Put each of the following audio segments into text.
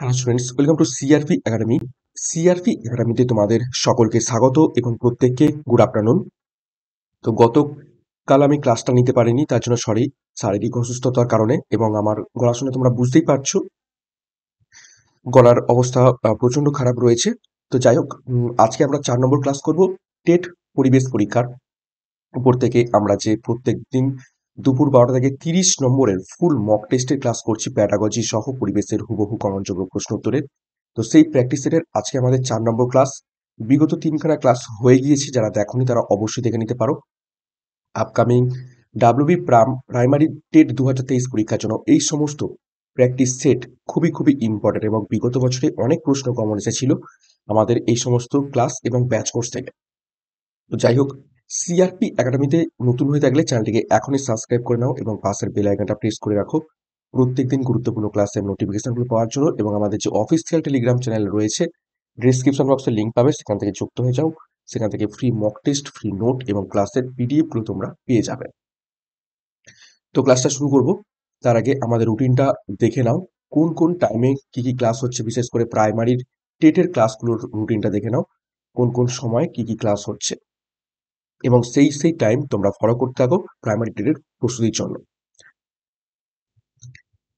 Hello students, welcome to CRP academy. CRP একাডেমিতে তোমাদের সকলকে স্বাগত এবং প্রত্যেককে গুড আফটারনুন। তো গতকাল আমি ক্লাসটা নিতে পারিনি, তার জন্য সরি, শারীরিক অসুস্থতার কারণে এবং আমার গলা শুনে তোমরা বুঝতেই পারছো গলার অবস্থা প্রচন্ড খারাপ রয়েছে। তো যাই হোক, আজকে আমরা 4 নম্বর ক্লাস করব টেট পরিবেশ পরীক্ষার উপর থেকে। আমরা যে প্রত্যেকদিন দুপুর 12টা থেকে 30 নম্বরের ফুল মক টেস্টের ক্লাস করছি প্যাডাগজি সহ পরিবেশের হুবহু কমনযোগ্য প্রশ্ন উত্তরের, তো সেই প্র্যাকটিস সেটের আজকে আমাদের 4 নম্বর ক্লাস। বিগত 3খানা ক্লাস হয়ে গিয়েছে, যারা দেখোনি তারা অবশ্যই দেখে নিতে পারো। আপকামিং ডাব্লিউবি প্রাইমারি টেট 2023 পরীক্ষার জন্য এই সমস্ত প্র্যাকটিস সেট খুবই ইম্পর্টেন্ট এবং বিগত বছরে অনেক প্রশ্ন কমন এসেছিল আমাদের এই সমস্ত ক্লাস এবং ব্যাচ কোর্স থেকে। তো যাই হোক, সিআরপি একাডেমিতে নতুন হয়ে থাকলে চ্যানেলটিকে এখনই সাবস্ক্রাইব করে নাও এবং পাশের বেল আইকনটা প্রেস করে রাখো প্রত্যেকদিন গুরুত্বপূর্ণ ক্লাসের নোটিফিকেশনগুলো পাওয়ার জন্য। এবং আমাদের যে অফিসিয়াল টেলিগ্রাম চ্যানেল রয়েছে, ডিসক্রিপশন বক্সে লিঙ্ক পাবে, সেখান থেকে যুক্ত হয়ে যাও। সেখান থেকে free mock test, free note এবং ক্লাসের পিডিএফগুলো তোমরা পেয়ে যাবে। তো ক্লাসটা শুরু করব, তার আগে আমাদের রুটিনটা দেখে নাও, কোন কোন টাইমে কি কি ক্লাস হচ্ছে, বিশেষ করে প্রাইমারির টেটের ক্লাসগুলোর রুটিনটা দেখে নাও, কোন কোন সময় কি কি ক্লাস হচ্ছে এবং সেই টাইম তোমরা ফলো করতে থাকো প্রাইমারি টেটের প্রস্তুতির জন্য।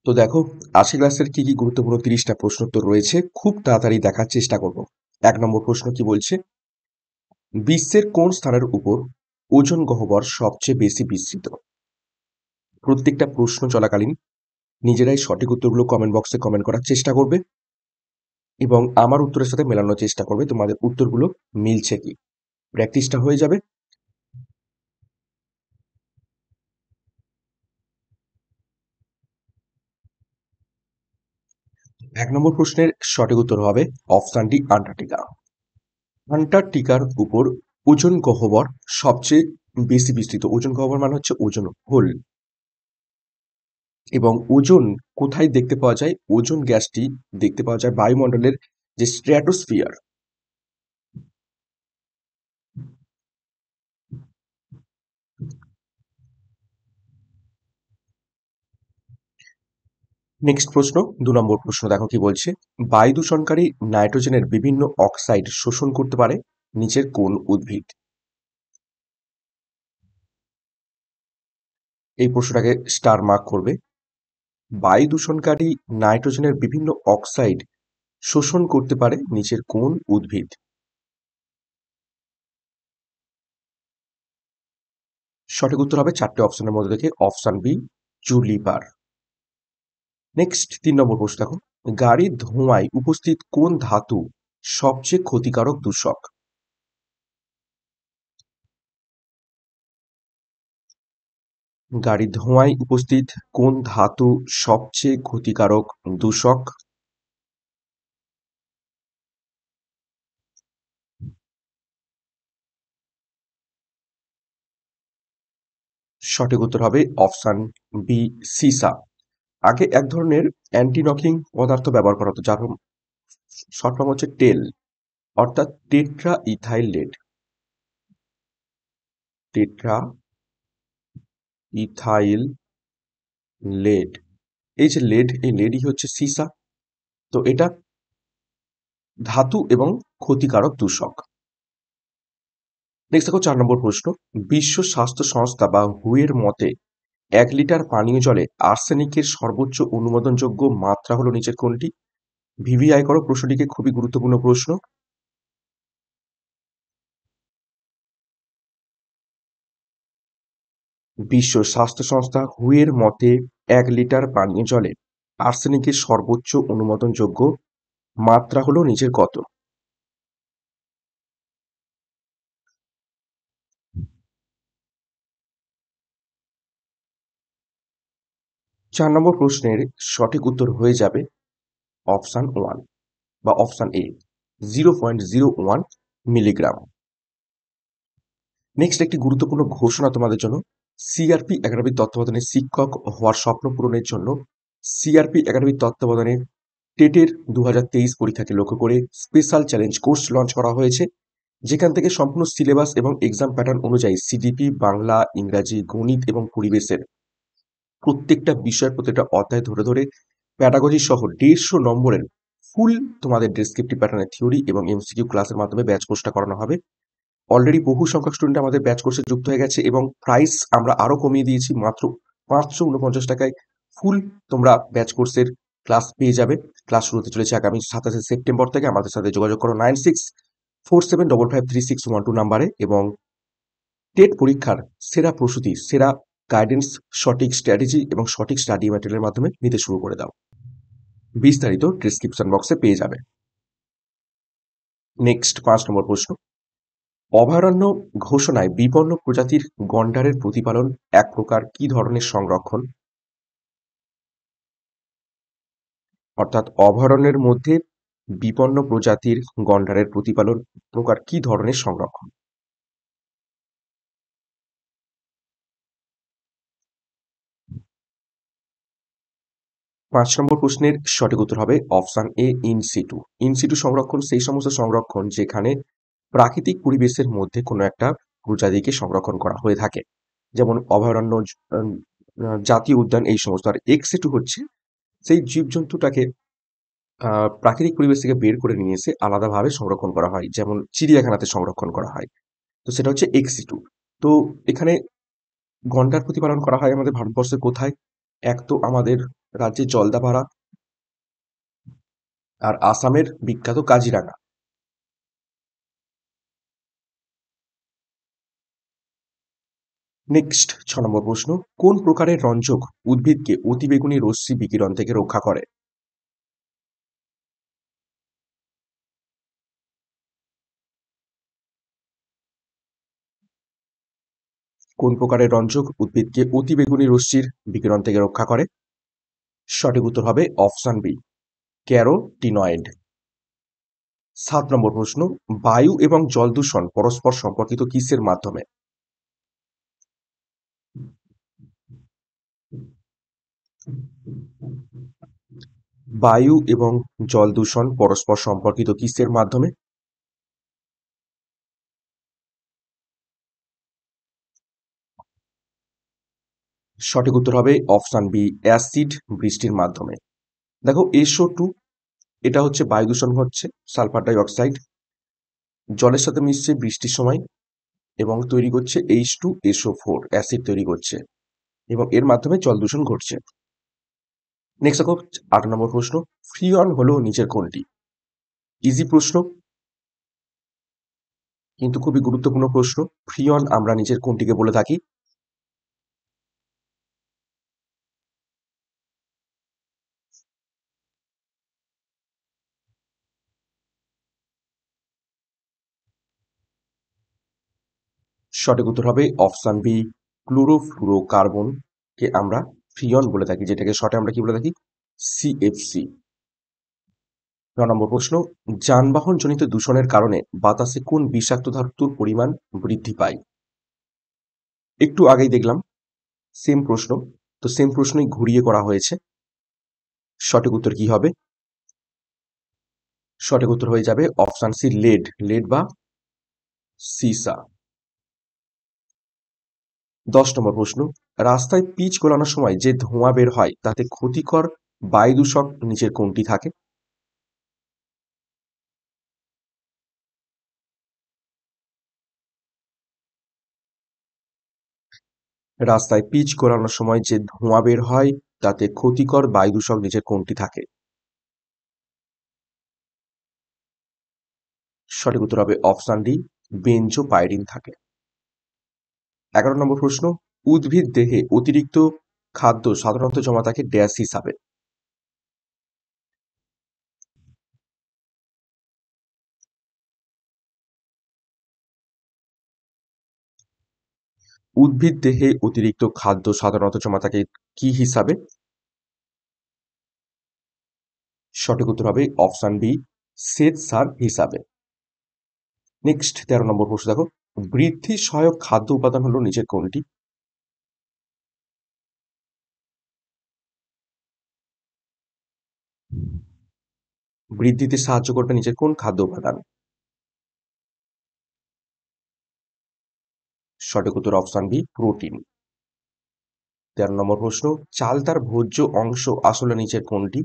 তো দেখো, 80 ক্লাসের কি কি গুরুত্বপূর্ণ 30টা প্রশ্ন তো রয়েছে, খুব তাড়াতাড়ি দেখার চেষ্টা করব। 1 নম্বর প্রশ্ন কি বলছে, বিশ্বের কোন স্থানের উপর ওজন গহ্বর সবচেয়ে বেশি বিস্তৃত? প্রত্যেকটা প্রশ্ন চলাকালীন নিজেরাই সঠিক উত্তরগুলো কমেন্ট বক্সে কমেন্ট করার চেষ্টা করবে এবং আমার উত্তরের সাথে মেলানোর চেষ্টা করবে তোমাদের উত্তরগুলো মিলছে কি, প্র্যাকটিসটা হয়ে যাবে। এক নম্বর প্রশ্নের সঠিক উত্তর হবে অপশন ডি, আন্টার্কটিকা। আন্টার্কটিকার উপর ওজন গহ্বর সবচেয়ে বেশি বিস্তৃত। ওজন গহ্বর মানে হচ্ছে ওজন হোল, এবং ওজন কোথায় দেখতে পাওয়া যায়? ওজন গ্যাসটি দেখতে পাওয়া যায় বায়ুমণ্ডলের যে স্ট্র্যাটোস্ফিয়ার, নেক্সট প্রশ্ন 2 নম্বর প্রশ্ন দেখো কি বলছে, বায়ু দূষণকারী নাইট্রোজেনের বিভিন্ন অক্সাইড শোষণ করতে পারে নিচের কোন উদ্ভিদ? এই প্রশ্নটাকে স্টার মার্ক করবে। বায়ু দূষণকারী নাইট্রোজেনের বিভিন্ন অক্সাইড শোষণ করতে পারে নিচের কোন উদ্ভিদ? সঠিক উত্তর হবে 4টে অপশনের মধ্যে থেকে অপশন বি, জুলিপার। নেক্সট 3 নম্বর প্রশ্ন দেখো, গাড়ির ধোঁয়ায় উপস্থিত কোন ধাতু সবচেয়ে ক্ষতিকারক দূষক? গাড়ির ধোঁয়ায় উপস্থিত কোন ধাতু সবচেয়ে ক্ষতিকারক দূষক? সঠিক উত্তর হবে অপশন বি, সিসা। আগে এক ধরনের অ্যান্টিনকিং পদার্থ ব্যবহার করা হতো, যার শর্ট ফর্ম হচ্ছে টেল, অর্থাৎ tetra ethyl lead. Tetra ethyl lead, এই যে লেড, এই লেডই হচ্ছে সিসা। তো এটা ধাতু এবং ক্ষতিকারক দূষক। নেক্সট দেখো 4 নম্বর প্রশ্ন, বিশ্ব স্বাস্থ্য সংস্থা বা হুয়ের মতে 1 লিটার পানীয় জলে আর্সেনিকের সর্বোচ্চ অনুমোদনযোগ্য মাত্রা হলো নিচের কোনটি? ভিভিআই করো প্রশ্নটিকে, খুবই গুরুত্বপূর্ণ প্রশ্ন। বিশ্ব স্বাস্থ্য সংস্থা হুয়ের মতে 1 লিটার পানীয় জলে আর্সেনিকের সর্বোচ্চ অনুমোদনযোগ্য মাত্রা হলো নিচের কত? চার নম্বর প্রশ্নের সঠিক উত্তর হয়ে যাবে অপশান 1 বা অপশান এ, 0.01 মিলিগ্রাম। নেক্সট একটি গুরুত্বপূর্ণ ঘোষণা তোমাদের জন্য। সিআরপি একাডেমির তত্ত্বাবধানে শিক্ষক হওয়ার স্বপ্ন পূরণের জন্য সিআরপি একাডেমির তত্ত্বাবধানে টেটের 2023 পরীক্ষাকে লক্ষ্য করে স্পেশাল চ্যালেঞ্জ কোর্স লঞ্চ করা হয়েছে, যেখান থেকে সম্পূর্ণ সিলেবাস এবং এক্সাম প্যাটার্ন অনুযায়ী সিডিপি, বাংলা, ইংরাজি, গণিত এবং পরিবেশের প্রত্যেকটা বিষয়ের প্রত্যেকটা অধ্যায় ধরে প্যাডাগজি সহ 150 নম্বরের ফুল তোমাদের ডেসক্রিপটিভ প্যাটার্নের থিওরি এবং এমসিকিউ ক্লাসের মাধ্যমে ব্যাচ কোর্সটা করানো হবে। অলরেডি বহু সংখ্যক স্টুডেন্ট আমাদের ব্যাচ কোর্সে যুক্ত হয়ে গেছে এবং প্রাইস আমরা আরও কমিয়ে দিয়েছি, মাত্র 549 টাকায় ফুল তোমরা ব্যাচ কোর্সের ক্লাস পেয়ে যাবে। ক্লাস শুরু হতে চলেছে আগামী 27 সেপ্টেম্বর থেকে। আমাদের সাথে যোগাযোগ করো 9647553612 নাম্বারে এবং টেট পরীক্ষার সেরা প্রস্তুতি, সেরা গাইডেন্স, সঠিক স্ট্র্যাটেজি এবং সঠিক স্টাডি ম্যাটেরিয়ালের মাধ্যমে নিতে শুরু করে দাও। বিস্তারিত ডিসক্রিপশন বক্সে পেয়ে যাবে। নেক্সট 5 নম্বর প্রশ্ন, অভয়ারণ্য ঘোষণায় বিপন্ন প্রজাতির গন্ডারের প্রতিপালন এক প্রকার কি ধরনের সংরক্ষণ? অর্থাৎ অভয়ারণ্যের মধ্যে বিপন্ন প্রজাতির গন্ডারের প্রতিপালন প্রকার কি ধরনের সংরক্ষণ? পাঁচ নম্বর প্রশ্নের সঠিক উত্তর হবে অপশন এ, ইনসিটু। ইনসিটু সংরক্ষণ সেই সমস্ত সংরক্ষণ যেখানে প্রাকৃতিক পরিবেশের মধ্যে কোনো একটা প্রজাতিকে সংরক্ষণ করা হয়ে থাকে, যেমন অভয়ারণ্য, জাতীয় উদ্যান, এই সমস্ত। আর এক্সিটু হচ্ছে সেই জীবজন্তুটাকে প্রাকৃতিক পরিবেশ থেকে বের করে নিয়ে এসে আলাদাভাবে সংরক্ষণ করা হয়, যেমন চিড়িয়াখানাতে সংরক্ষণ করা হয়, তো সেটা হচ্ছে এক্সিটু। তো এখানে গন্ডার প্রতিপালন করা হয় আমাদের ভারতবর্ষে কোথায়? এক তো আমাদের রাজ্যে জলদাপাড়া আর আসামের বিখ্যাত কাজিরাঙা। নেক্সট 6 নম্বর প্রশ্ন, কোন প্রকারের রঞ্জক উদ্ভিদকে অতিবেগুনি রশ্মি বিকিরণ থেকে রক্ষা করে? কোন প্রকারের রঞ্জক উদ্ভিদকে অতিবেগুনি রশ্মির বিকিরণ থেকে রক্ষা করে? সঠিক উত্তর হবে অপশন বি, ক্যারোটিনয়েড। 7 নম্বর প্রশ্ন, বায়ু এবং জল দূষণ পরস্পর সম্পর্কিত কিসের মাধ্যমে? বায়ু এবং জল দূষণ পরস্পর সম্পর্কিত কিসের মাধ্যমে? সঠিক উত্তর হবে অপশন বি, অ্যাসিড বৃষ্টির মাধ্যমে। দেখো SO2 এটা হচ্ছে বায়ু দূষণ, হচ্ছে সালফার ডাই অক্সাইড জলের সাথে মিশছে বৃষ্টির সময় এবং তৈরি করছে H2SO4, অ্যাসিড তৈরি করছে এবং এর মাধ্যমে জল দূষণ ঘটছে। নেক্সট দেখো 8 নম্বর প্রশ্ন, ফ্রিয়ন হলো নিচের কোনটি? ইজি প্রশ্ন কিন্তু খুবই গুরুত্বপূর্ণ প্রশ্ন। ফ্রিয়ন আমরা নিচের কোনটিকে বলে থাকি? সঠিক উত্তর হবে অপশন বি, ক্লোরোফ্লুরোকার্বনকে আমরা ফ্রিয়ন বলে থাকি, যেটাকে শর্টে আমরা কি বলে থাকি? CFC। 9 নম্বর প্রশ্ন, যানবাহন জনিত দূষণের কারণে বাতাসে কোন বিষাক্ত ধাতুর পরিমাণ বৃদ্ধি পায়? একটু আগেই দেখলাম সেম প্রশ্ন, তো সেম প্রশ্নই ঘুরিয়ে করা হয়েছে। সঠিক উত্তর কি হবে? সঠিক উত্তর হয়ে যাবে অপশন সি, লেড বা সিসা। 10 নম্বর প্রশ্ন, রাস্তায় পিচ গোলানোর সময় যে ধোঁয়া বের হয় তাতে ক্ষতিকর বায়ু দূষক নিচের কোনটি থাকে? রাস্তায় পিচ গোলানোর সময় যে ধোঁয়া বের হয় তাতে ক্ষতিকর বায়ু দূষক নিচের কোনটি থাকে? সঠিক উত্তর হবে অপশন ডি, বেনজোপাইরিন থাকে। 11 নম্বর প্রশ্ন, উদ্ভিদ দেহে অতিরিক্ত খাদ্য সাধারণত জমা থাকে ড্যাশ হিসাবে। উদ্ভিদ দেহে অতিরিক্ত খাদ্য সাধারণত জমা থাকে কি হিসাবে? সঠিক উত্তর হবে অপশন বি, শ্বেত সার হিসাবে। নেক্সট 13 নম্বর প্রশ্ন, দেখো বৃদ্ধি সহায়ক খাদ্য উপাদান হলো নিচের কোনটি? বৃদ্ধিতে সাহায্য করবে নিচের কোন খাদ্য উপাদান? সঠিক উত্তর অপশন বি, প্রোটিন। 13 নম্বর প্রশ্ন, চাল তার ভোজ্য অংশ আসলে নিচের কোনটি?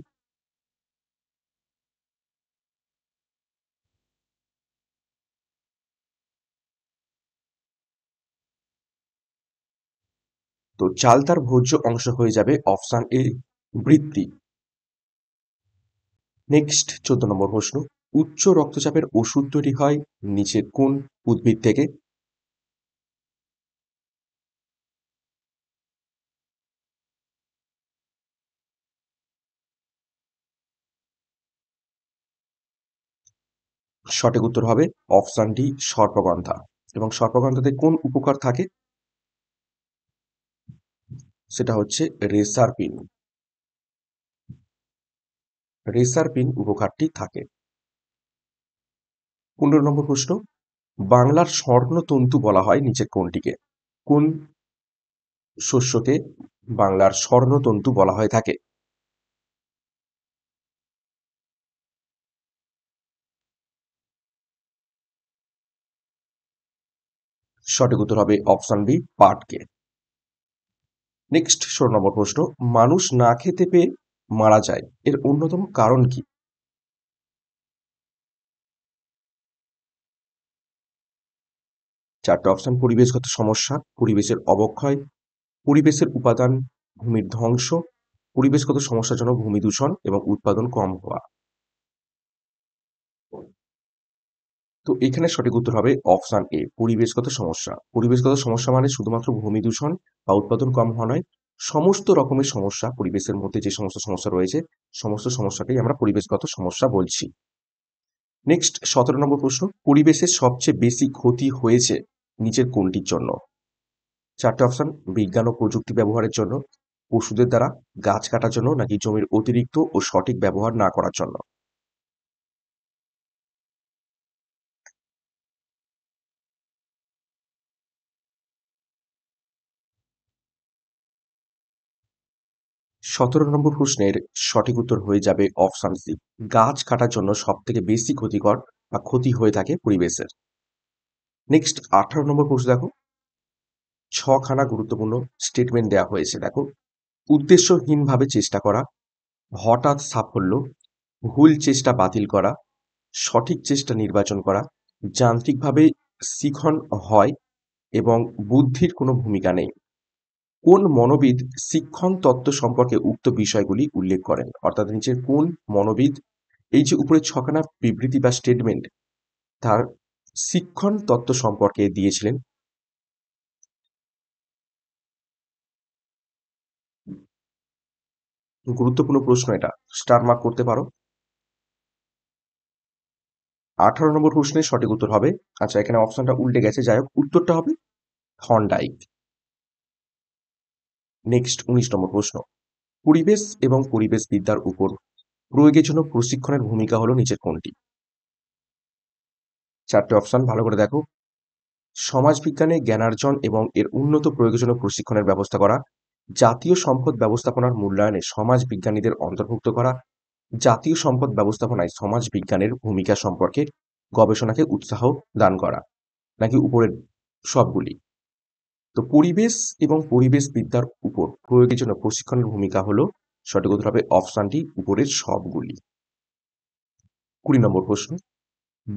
চালতার ভোজ্য অংশ হয়ে যাবে অপশন এ বৃত্তি। নেক্সট ১৪ নম্বর প্রশ্ন, উচ্চ রক্তচাপের ওষুধ তৈরি হয় নিচের কোন উদ্ভিদ থেকে? সঠিক উত্তর হবে অপশন ডি সর্পগন্ধা। এবং সর্পগন্ধাতে কোন উপকার থাকে সেটা হচ্ছে রেসারপিন, রেসারপিন উপকারটি থাকে। ১৫ নম্বর প্রশ্ন, বাংলার স্বর্ণতন্তু বলা হয় নিচের কোনটিকে? কোন শস্যকে বাংলার স্বর্ণতন্তু বলা হয়ে থাকে? সঠিক উত্তর হবে অপশন বি পাটকে। নেক্সট ১৬ নম্বর প্রশ্ন, মানুষ না খেতে পেয়ে মারা যায় এর অন্যতম কারণ কি? চারটে অপশন: পরিবেশগত সমস্যা, পরিবেশের অবক্ষয়, পরিবেশের উপাদান ভূমির ধ্বংস, পরিবেশগত সমস্যার জন্য ভূমি দূষণ এবং উৎপাদন কম হওয়া। তো এখানে সঠিক উত্তর হবে অপশন এ পরিবেশগত সমস্যা। পরিবেশগত সমস্যা মানে শুধুমাত্র ভূমি দূষণ বা উৎপাদন কম হওয়া নয়, সমস্ত রকমের সমস্যা, পরিবেশের মধ্যে যে সমস্ত সমস্যা রয়েছে সমস্ত সমস্যাকেই আমরা পরিবেশগত সমস্যা বলছি। নেক্সট ১৭ নম্বর প্রশ্ন, পরিবেশের সবচেয়ে বেশি ক্ষতি হয়েছে নিচের কোনটির জন্য? চারটে অপশন: বিজ্ঞান ও প্রযুক্তি ব্যবহারের জন্য, পশুদের দ্বারা, গাছ কাটার জন্য, নাকি জমির অতিরিক্ত ও সঠিক ব্যবহার না করার জন্য। সতেরো নম্বর প্রশ্নের সঠিক উত্তর হয়ে যাবে অপশন সি, গাছ কাটার জন্য সব থেকে বেশি ক্ষতিকর বা ক্ষতি হয়ে থাকে পরিবেশের। নেক্সট ১৮ নম্বর প্রশ্ন, দেখো ছখানা গুরুত্বপূর্ণ স্টেটমেন্ট দেওয়া হয়েছে। দেখো, উদ্দেশ্যহীনভাবে চেষ্টা করা, হঠাৎ সাফল্য, ভুল চেষ্টা বাতিল করা, সঠিক চেষ্টা নির্বাচন করা, যান্ত্রিকভাবে শিখন হয় এবং বুদ্ধির কোনো ভূমিকা নেই। কোন মনোবিদ শিক্ষণ তত্ত্ব সম্পর্কে উক্ত বিষয়গুলি উল্লেখ করেন? অর্থাৎ নিচের কোন মনোবিদ এই যে উপরে ছখানা বিবৃতি বা স্টেটমেন্ট তার শিক্ষণ তত্ত্ব সম্পর্কে দিয়েছিলেন? গুরুত্বপূর্ণ প্রশ্ন, এটা স্টার মার্ক করতে পারো। ১৮ নম্বর প্রশ্নের সঠিক উত্তর হবে, আচ্ছা এখানে অপশনটা উল্টে গেছে, যাই হোক উত্তরটা হবে থর্নডাইক। নেক্সট ১৯ নম্বর প্রশ্ন, পরিবেশ এবং পরিবেশ বিদ্যার উপর প্রয়োগের জন্য প্রশিক্ষণের ভূমিকা হলো নিচের কোনটি? চারটে অপশন, ভালো করে দেখো: সমাজবিজ্ঞানে জ্ঞানার্জন এবং এর উন্নত প্রয়োগের জন্য প্রশিক্ষণের ব্যবস্থা করা, জাতীয় সম্পদ ব্যবস্থাপনার মূল্যায়নে সমাজ বিজ্ঞানীদের অন্তর্ভুক্ত করা, জাতীয় সম্পদ ব্যবস্থাপনায় সমাজ বিজ্ঞানের ভূমিকা সম্পর্কে গবেষণাকে উৎসাহ দান করা, নাকি উপরের সবগুলি। তো পরিবেশ এবং পরিবেশ বিদ্যার উপর প্রয়োগের জন্য প্রশিক্ষণের ভূমিকা হলো সঠিক উত্তর হবে অপশনটি উপরের সবগুলি। ২০ নম্বর প্রশ্ন,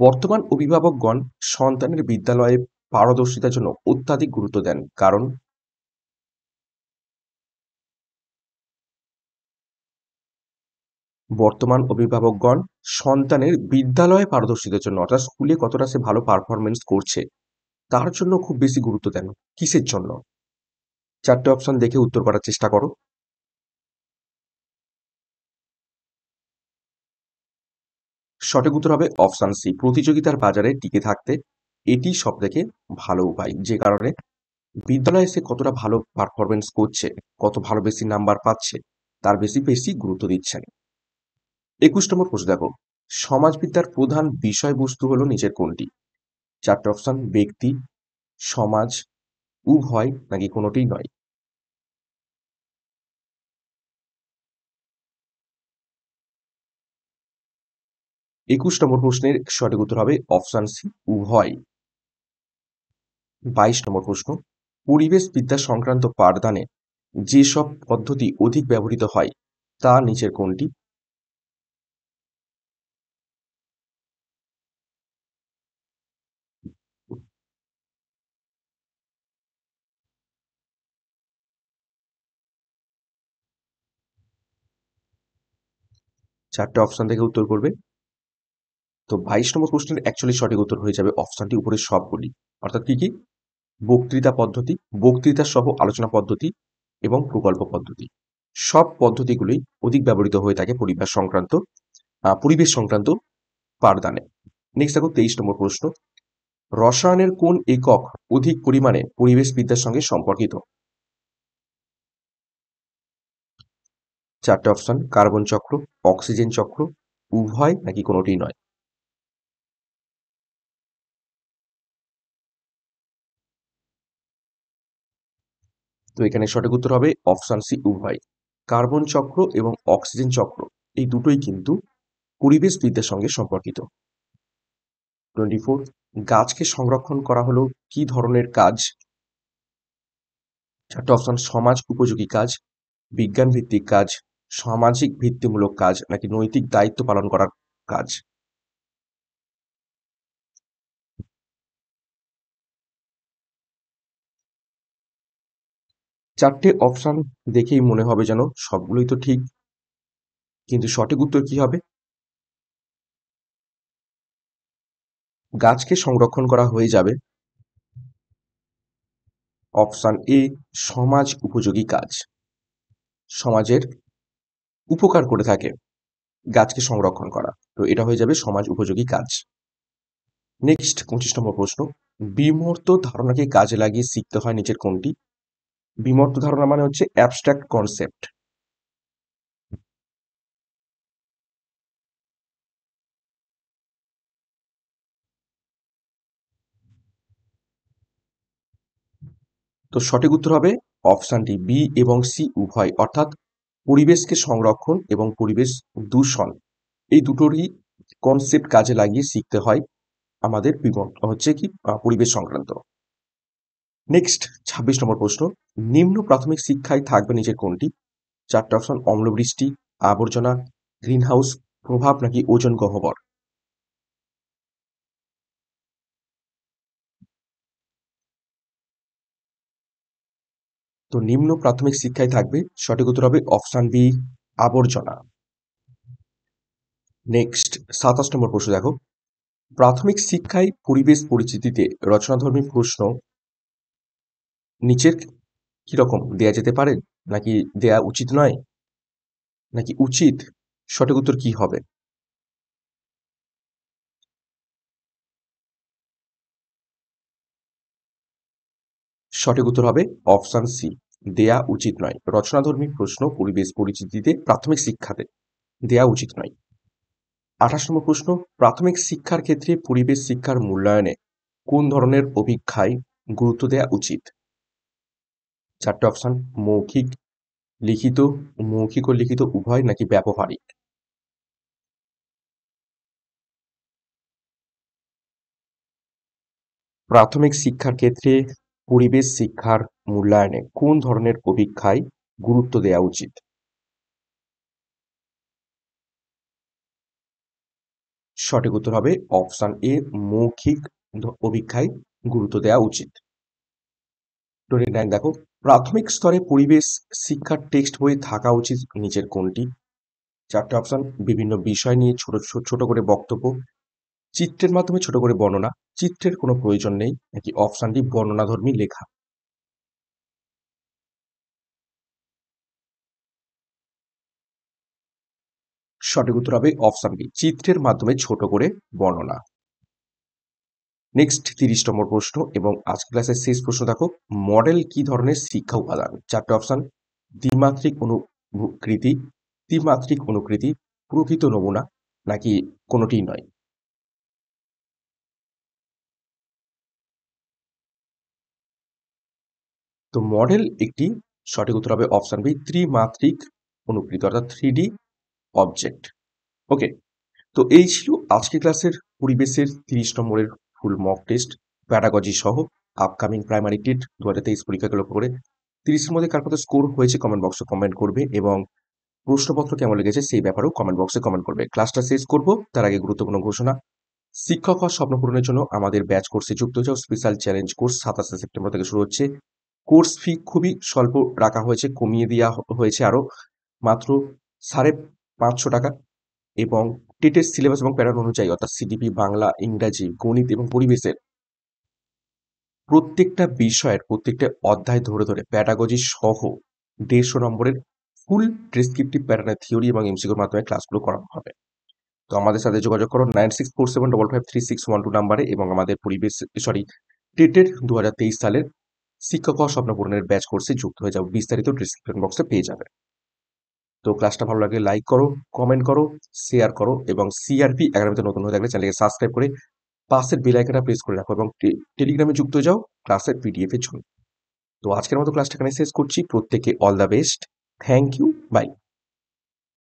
বর্তমান অভিভাবকগণ সন্তানের বিদ্যালয়ে পারদর্শিতার জন্য অত্যাধিক গুরুত্ব দেন, কারণ? বর্তমান অভিভাবকগণ সন্তানের বিদ্যালয়ে পারদর্শিতার জন্য, অর্থাৎ স্কুলে কতটা সে ভালো পারফরমেন্স করছে তার জন্য খুব বেশি গুরুত্ব দেন, কিসের জন্য? চারটে অপশন দেখে উত্তর করার চেষ্টা করো। সঠিক উত্তর হবে অপশন সি, প্রতিযোগিতার বাজারে টিকে থাকতে এটি সব থেকে ভালো উপায়। যে কারণে বিদ্যালয়ে সে কতটা ভালো পারফরমেন্স করছে, কত ভালো বেশি নাম্বার পাচ্ছে, তার বেশি বেশি গুরুত্ব দিচ্ছেন। ২১ নম্বর প্রশ্ন, দেখো সমাজবিদ্যার প্রধান বিষয়বস্তু হলো নিচের কোনটি? চারটে অপশন: ব্যক্তি, সমাজ, উভয়, নাকি কোনোটি নয়। একুশ নম্বর প্রশ্নের সঠিক উত্তর হবে অপশন সি, উভয়। ২২ নম্বর প্রশ্ন, পরিবেশ বিদ্যা সংক্রান্ত পাঠদানে যেসব পদ্ধতি অধিক ব্যবহৃত হয় তা নিচের কোনটি? চারটি অপশন থেকে উত্তর করবে। তো 22 নম্বর প্রশ্নের অ্যাকচুয়ালি সঠিক উত্তর হয়ে যাবে অপশনটি উপরের সবগুলি, অর্থাৎ কি কি? বক্তৃতা পদ্ধতি, বক্তৃতা সহ আলোচনা পদ্ধতি এবং প্রকল্প পদ্ধতি। সব পদ্ধতিগুলি অধিক ব্যবহৃত হয়ে থাকে পরিবেশ সংক্রান্ত পাঠদানে। নেক্সট দেখো 23 নম্বর প্রশ্ন, রসায়নের কোন একক অধিক পরিমাণে পরিবেশ বিদ্যার সঙ্গে সম্পর্কিত? চারটে অপশন, কার্বন চক্র, অক্সিজেন চক্র, উভয় নাকি কোনোটি নয়। তো এখানে সঠিক উত্তর হবে অপশন সি উভয়। কার্বন চক্র এবং অক্সিজেন চক্র এই দুটোই কিন্তু পরিবেশ বিদ্যার সঙ্গে সম্পর্কিত। 24, গাছকে সংরক্ষণ করা হলো কি ধরনের কাজ? চারটে অপশন, সমাজ উপযোগী কাজ, বিজ্ঞান ভিত্তিক কাজ, সামাজিক ভিত্তিমূলক কাজ নাকি নৈতিক দায়িত্ব পালন করার কাজ। চারটে অপশন দেখেই মনে হবে যেন সবগুলোই তো ঠিক, কিন্তু সঠিক উত্তর কি হবে? গাছকে সংরক্ষণ করা হয়ে যাবে অপশন এ, সমাজ উপযোগী কাজ, সমাজের উপকার করে থাকে গাছকে সংরক্ষণ করা, তো এটা হয়ে যাবে সমাজ উপযোগী কাজ। নেক্সট 25 নম্বর প্রশ্ন, বিমূর্ত ধারণাকে কাজে লাগিয়ে শিখতে হয় নিচের কোনটি? বিমূর্ত ধারণা মানে হচ্ছে অ্যাবস্ট্রাক্ট কনসেপ্ট। তো সঠিক উত্তর হবে অপশনটি বি এবং সি উভয়, অর্থাৎ পরিবেশকে সংরক্ষণ এবং পরিবেশ দূষণ এই দুটোরই কনসেপ্ট কাজে লাগিয়ে শিখতে হয় আমাদের হচ্ছে কি পরিবেশ সংক্রান্ত। নেক্সট 26 নম্বর প্রশ্ন, নিম্ন প্রাথমিক শিক্ষায় থাকবে নিচের কোনটি? চারটে অপশন, অম্লবৃষ্টি, আবর্জনা, গ্রিনহাউস প্রভাব নাকি ওজন গহ্বর। তো নিম্ন প্রাথমিক শিক্ষায় থাকবে, সঠিক উত্তর হবে অপশন বি আবর্জনা। নেক্সট 27 নম্বর প্রশ্ন, দেখো প্রাথমিক শিক্ষায় পরিবেশ পরিচিতিতে রচনাধর্মী প্রশ্ন নিচের কিরকম দেয়া যেতে পারে, নাকি দেয়া উচিত নয়, নাকি উচিত? সঠিক উত্তর কি হবে? সঠিক উত্তর হবে অপশন সি, দেয়া উচিত নয়। রচনাধর্মী প্রশ্ন পরিবেশ পরিচিতিতে প্রাথমিক শিক্ষাতে দেয়া উচিত নয়। 28 নম্বর প্রশ্ন, প্রাথমিক শিক্ষার ক্ষেত্রে পরিবেশ শিক্ষার মূল্যায়নে কোন ধরনের অভিজ্ঞতায় গুরুত্ব দেয়া উচিত? চারটে অপশন, মৌখিক, লিখিত, মৌখিক ও লিখিত উভয় নাকি ব্যবহারিক। প্রাথমিক শিক্ষার ক্ষেত্রে পরিবেশ শিক্ষার মূল্যায়নে কোন ধরনের অভিজ্ঞতায় গুরুত্ব দেওয়া উচিত? সঠিক উত্তর হবে অপশন এ, মৌখিক অভিজ্ঞতায় গুরুত্ব দেওয়া উচিত। 29 দেখো, প্রাথমিক স্তরে পরিবেশ শিক্ষার টেক্সট বই থাকা উচিত নিচের কোনটি? চারটে অপশন, বিভিন্ন বিষয় নিয়ে ছোট ছোট করে বক্তব্য, চিত্রের মাধ্যমে ছোট করে বর্ণনা, চিত্রের কোনো প্রয়োজন নেই নাকি অপশনটি বর্ণনাধর্মী লেখা। সঠিক উত্তর হবে অপশন বি, চিত্রের মাধ্যমে ছোট করে বর্ণনা। নেক্সট 30 নম্বর প্রশ্ন এবং আজ ক্লাসের শেষ প্রশ্ন, দেখো মডেল কি ধরনের শিক্ষা উপাদান? চারটে অপশন, দ্বিমাত্রিক অনুকৃতি, ত্রিমাত্রিক অনুকৃতি, প্রকৃত নমুনা নাকি কোনোটি নয়। তো মডেল একটি, সঠিক উত্তর হবে অপশন বি, ত্রিমাত্রিক অনুকৃতি, অর্থাৎ 3D অবজেক্ট। ওকে, তো এই ছিল আজকের ক্লাসের পরিবেশের 30 নম্বরের ফুল মক টেস্ট প্যাডাগজি সহ আপকামিং প্রাইমারি টেট 2023 পরীক্ষাগুলো করে 30-এর মধ্যে কার কত স্কোর হয়েছে কমেন্ট বক্সে কমেন্ট করবে, এবং প্রশ্নপত্র কেমন লেগেছে সেই ব্যাপারেও কমেন্ট বক্সে কমেন্ট করবে। ক্লাসটা শেষ করব তার আগে গুরুত্বপূর্ণ ঘোষণা, শিক্ষক হওয়ার স্বপ্ন পূরণের জন্য আমাদের ব্যাচ কোর্সে যুক্ত হয়েছে স্পেশাল চ্যালেঞ্জ কোর্স, 27 সেপ্টেম্বর থেকে শুরু হচ্ছে। কোর্স ফি খুবই স্বল্প রাখা হয়েছে, কমিয়ে দেওয়া হয়েছে আরও মাত্র 550 টাকা, এবং টেটের সিলেবাস এবং প্যাটার্ন অনুযায়ী অর্থাৎ সিডিপি বাংলা ইংরাজি গণিত এবং পরিবেশের প্রত্যেকটা বিষয়ের প্রত্যেকটা অধ্যায় ধরে ধরে প্যাটাগজি সহ 150 নম্বরের ফুল ডেসক্রিপটিভ প্যাটার্নের থিওরি এবং এমসিকিউর মাধ্যমে ক্লাসগুলো করানো হবে। তো আমাদের সাথে যোগাযোগ করুন 9647553612 নাম্বারে এবং আমাদের টেটের 2023 সালের শিক্ষক হওয়ার স্বপ্ন পূরণের ব্যাচ কোর্সে যুক্ত হয়ে যাও। বিস্তারিত ডিসক্রিপশন বক্সে পেয়ে যাবে। তো ক্লাসটা ভালো লাগে লাইক করো, কমেন্ট করো, শেয়ার করো এবং সিআরপি একাডেমিতে নতুন হয়ে থাকলে চ্যানেলকে সাবস্ক্রাইব করে পাশের বেল আইকনটা প্রেস করে রাখো এবং টেলিগ্রামে যুক্ত হয়ে যাও ক্লাসের পিডিএফ এর জন্য। তো আজকের মতো ক্লাসটা এখানে শেষ করছি। প্রত্যেকে all the best. Thank you. By.